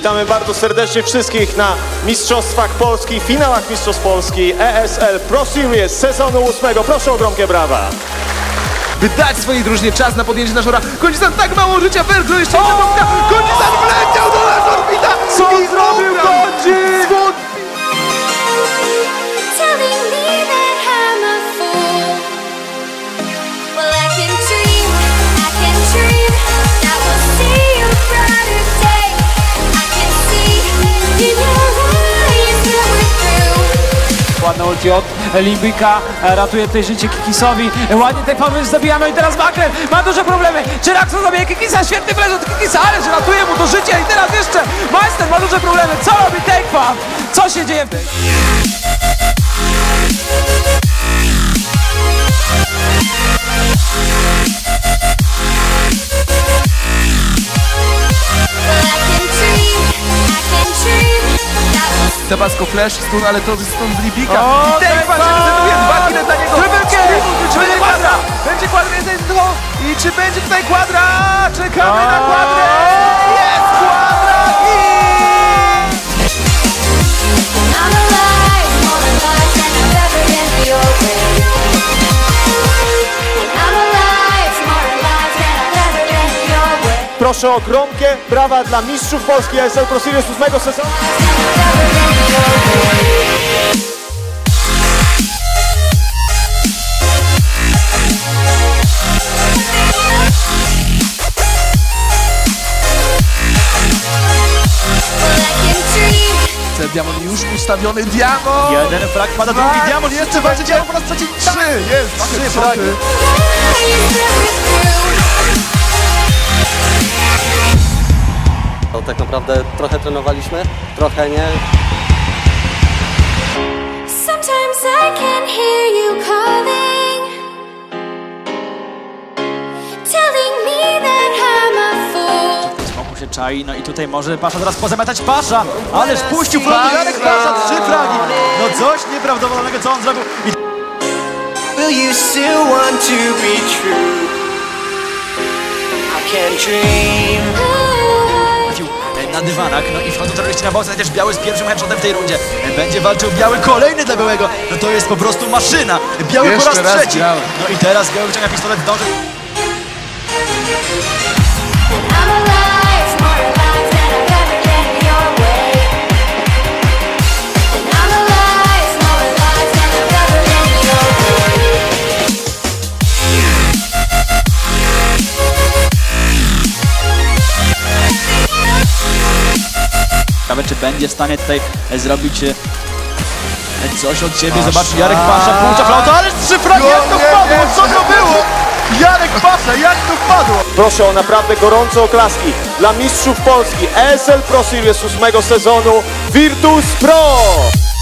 Witamy bardzo serdecznie wszystkich na Mistrzostwach Polski, finałach Mistrzostw Polski ESL Pro Series sezonu 8. Proszę o gromkie brawa. By dać swojej drużynie czas na podjęcie na szora, Kondizan tak mało życia, Virtus jeszcze jedna pompka, Kondizan wleciał do nas orbita! Co i zrobił Kondizan? Ładne ulti od Limbika, ratuje tutaj życie Kikisowi, ładnie ten pomysł zabija, no i teraz Makrel ma duże problemy, Czerakson zabija Kikisa, świetny flash od Kikisa, ale że ratuje mu to życie i teraz jeszcze Majster ma duże problemy, co robi Takepan? Co się dzieje w tym? Tabasco flash, stun, ale to jest stun z Libika. I Takepan się decyduje, dwa kile dla niego. Czy będzie kwadra? Będzie kwadra, jest jedno. I czy będzie tutaj kwadra? Czekamy na kwadrę. Jest kwadra i... Proszę o gromkie brawa dla mistrzów Polski ESL Pro Series 8 sezonu. Diamond już ustawiony, Diamond! Jeden flag pada, drugi Diamond, jeszcze walczy Diamond po raz trzeci, trzy flagi! To tak naprawdę trochę trenowaliśmy, trochę nie. Sometimes I can hear you calling, telling me that I'm a fool. Smoku się czai, no i tutaj może pasza teraz pozamiatać pasza, ależ puścił flagi, Jarek pasza, trzy flagi. No coś nieprawdopodobnego, co on zrobił. Will you still want to be true? I can dream. Na dywanak, no i wchodzą terroryści na boks, też biały z pierwszym headshotem w tej rundzie. Będzie walczył biały, kolejny dla białego, no to jest po prostu maszyna. Biały jeszcze po raz trzeci. Biały. No i teraz biały wyciąga pistolet, dąży. Czy będzie w stanie tutaj zrobić coś od siebie? Zobacz, Jarek Pasza, półcza flauta, ale trzy fragi, jak to wpadło, co to było? Jarek Pasza, jak to wpadło? Proszę o naprawdę gorące oklaski dla mistrzów Polski ESL Pro Series 8 sezonu Virtus.pro.